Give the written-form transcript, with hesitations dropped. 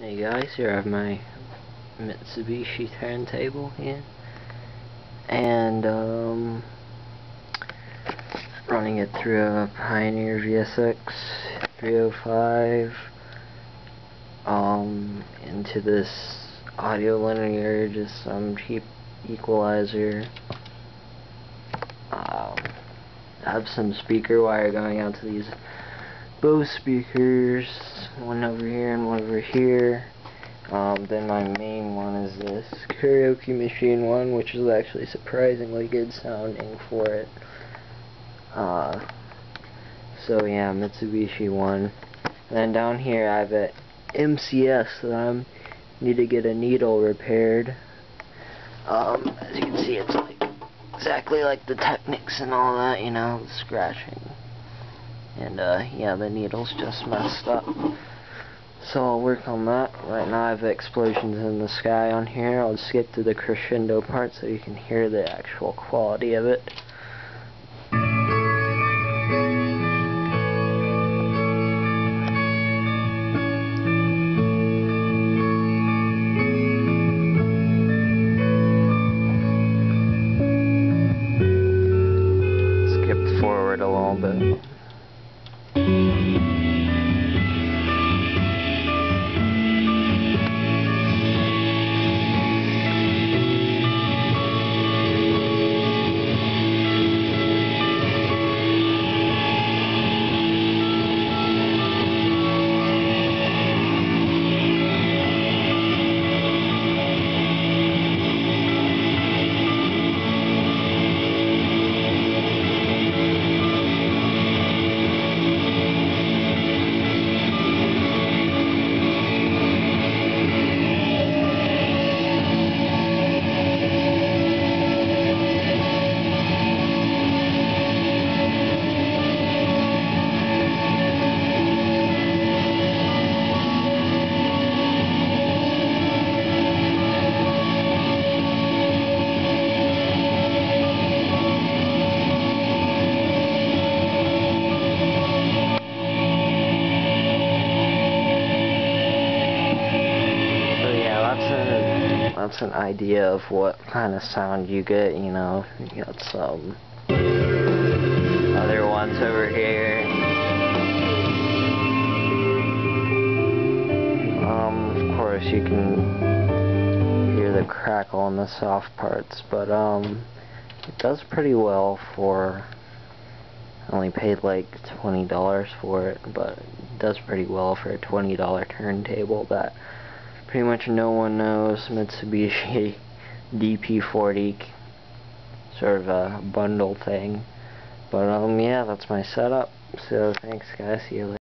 Hey guys, here I have my Mitsubishi turntable here, and running it through a Pioneer VSX 305 into this audio linear, just some cheap equalizer. I have some speaker wire going out to these both speakers, one over here and one over here. Then my main one is this karaoke machine one, which is actually surprisingly good sounding for it. So yeah, Mitsubishi one. And then down here I have an MCS that I need to get a needle repaired. As you can see, it's like exactly like the Technics and all that, you know, the scratching. And yeah, the needle's just messed up, so I'll work on that. Right now I have Explosions in the Sky on here. I'll skip to the crescendo part so you can hear the actual quality of it. Skipped forward a little bit. That's an idea of what kind of sound you get, you know. You got some other ones over here. Of course you can hear the crackle in the soft parts, but it does pretty well for, I only paid like $20 for it, but it does pretty well for a $20 turntable that pretty much no one knows. Mitsubishi DP-40, sort of a bundle thing. But yeah, that's my setup. So thanks guys, see you later.